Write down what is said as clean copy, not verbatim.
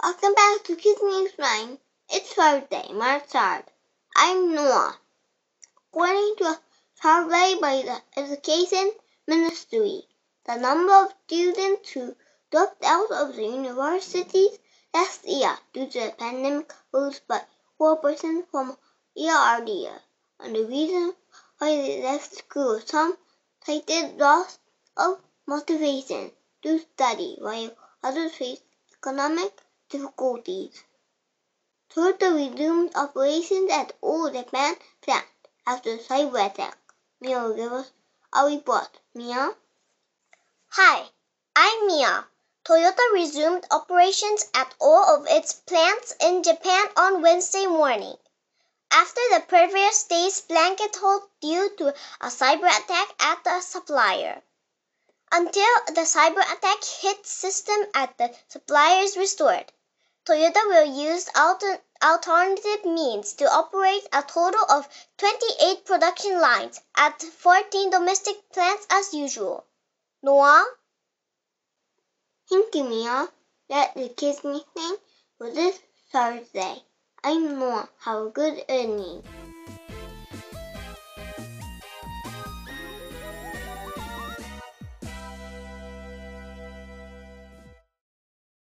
Welcome back to KIDS News Line. It's Thursday, March 3rd. I'm Noah. According to a survey by the Education Ministry, the number of students who dropped out of the universities last year due to the pandemic rose by 4% from a year earlier. And the reason why they left school, some cited loss of motivation to study, while others faced economic difficulties. Toyota resumed operations at all Japan plants after a cyber attack. Mia will give us a report. Mia? Hi, I'm Mia. Toyota resumed operations at all of its plants in Japan on Wednesday morning, after the previous day's blanket halt due to a cyber attack at the supplier. Until the cyber attack hit system at the supplier is restored, Toyota will use alternative means to operate a total of 28 production lines at 14 domestic plants as usual. Noah? Thank you, Mia. That's the KIDS News Line for this Thursday. I'm Noah. Have a good evening.